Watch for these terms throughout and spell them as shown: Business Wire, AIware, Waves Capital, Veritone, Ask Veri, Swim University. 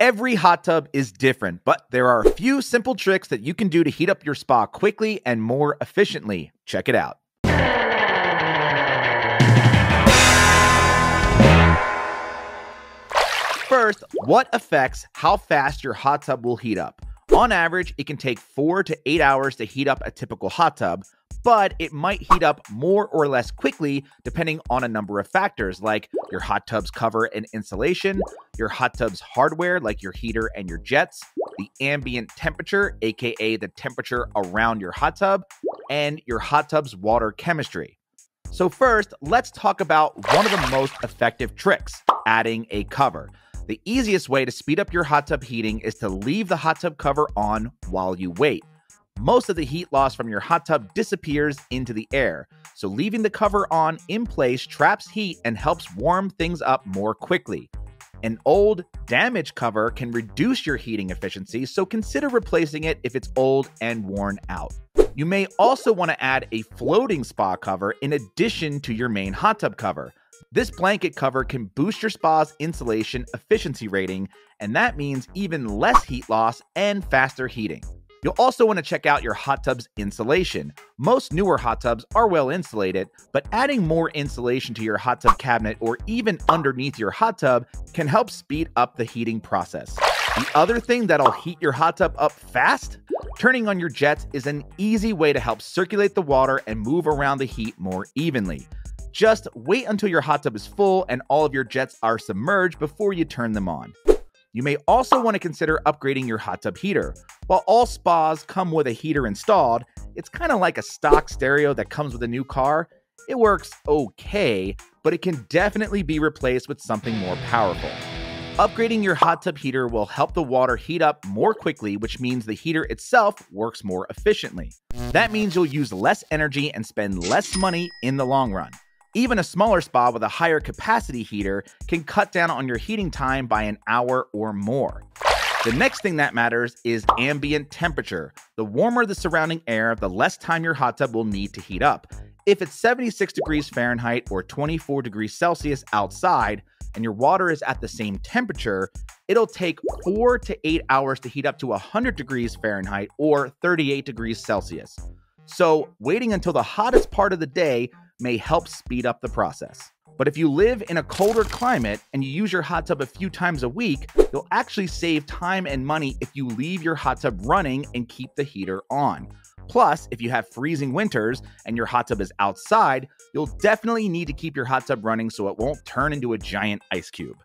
Every hot tub is different, but there are a few simple tricks that you can do to heat up your spa quickly and more efficiently. Check it out. First, what affects how fast your hot tub will heat up? On average, it can take 4 to 8 hours to heat up a typical hot tub, but it might heat up more or less quickly depending on a number of factors like your hot tub's cover and insulation, your hot tub's hardware like your heater and your jets, the ambient temperature, aka the temperature around your hot tub, and your hot tub's water chemistry. So first, let's talk about one of the most effective tricks, adding a cover. The easiest way to speed up your hot tub heating is to leave the hot tub cover on while you wait. Most of the heat loss from your hot tub disappears into the air, so leaving the cover on in place traps heat and helps warm things up more quickly. An old, damaged cover can reduce your heating efficiency, so consider replacing it if it's old and worn out. You may also want to add a floating spa cover in addition to your main hot tub cover. This blanket cover can boost your spa's insulation efficiency rating, and that means even less heat loss and faster heating. You'll also want to check out your hot tub's insulation. Most newer hot tubs are well insulated, but adding more insulation to your hot tub cabinet or even underneath your hot tub can help speed up the heating process. The other thing that'll heat your hot tub up fast? Turning on your jets is an easy way to help circulate the water and move around the heat more evenly. Just wait until your hot tub is full and all of your jets are submerged before you turn them on. You may also want to consider upgrading your hot tub heater. While all spas come with a heater installed, it's kind of like a stock stereo that comes with a new car. It works okay, but it can definitely be replaced with something more powerful. Upgrading your hot tub heater will help the water heat up more quickly, which means the heater itself works more efficiently. That means you'll use less energy and spend less money in the long run. Even a smaller spa with a higher capacity heater can cut down on your heating time by an hour or more. The next thing that matters is ambient temperature. The warmer the surrounding air, the less time your hot tub will need to heat up. If it's 76 degrees Fahrenheit or 24 degrees Celsius outside and your water is at the same temperature, it'll take 4 to 8 hours to heat up to 100 degrees Fahrenheit or 38 degrees Celsius. So waiting until the hottest part of the day may help speed up the process. But if you live in a colder climate and you use your hot tub a few times a week, you'll actually save time and money if you leave your hot tub running and keep the heater on. Plus, if you have freezing winters and your hot tub is outside, you'll definitely need to keep your hot tub running so it won't turn into a giant ice cube.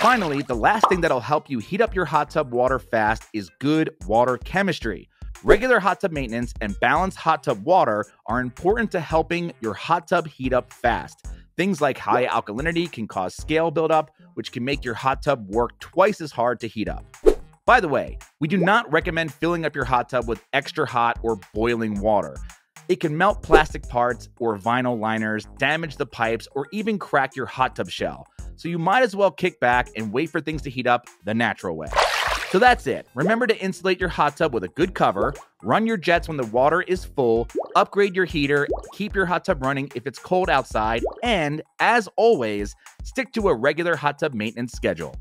Finally, the last thing that'll help you heat up your hot tub water fast is good water chemistry. Regular hot tub maintenance and balanced hot tub water are important to helping your hot tub heat up fast. Things like high alkalinity can cause scale buildup, which can make your hot tub work twice as hard to heat up. By the way, we do not recommend filling up your hot tub with extra hot or boiling water. It can melt plastic parts or vinyl liners, damage the pipes, or even crack your hot tub shell. So you might as well kick back and wait for things to heat up the natural way. So that's it. Remember to insulate your hot tub with a good cover, run your jets when the water is full, upgrade your heater, keep your hot tub running if it's cold outside, and, as always, stick to a regular hot tub maintenance schedule.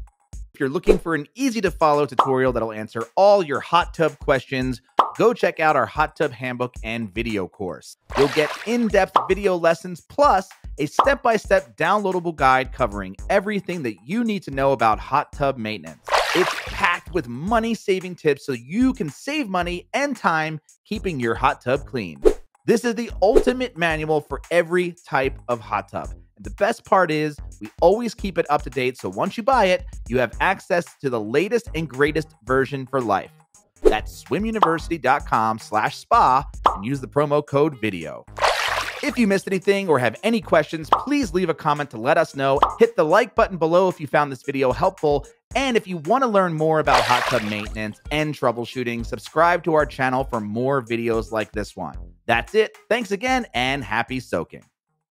If you're looking for an easy-to-follow tutorial that'll answer all your hot tub questions, go check out our hot tub handbook and video course. You'll get in-depth video lessons plus a step-by-step downloadable guide covering everything that you need to know about hot tub maintenance. It's packed with money-saving tips so you can save money and time keeping your hot tub clean. This is the ultimate manual for every type of hot tub. And the best part is we always keep it up to date, so once you buy it, you have access to the latest and greatest version for life. That's swimuniversity.com/spa and use the promo code video. If you missed anything or have any questions, please leave a comment to let us know. Hit the like button below if you found this video helpful. And if you want to learn more about hot tub maintenance and troubleshooting, subscribe to our channel for more videos like this one. That's it. Thanks again and happy soaking.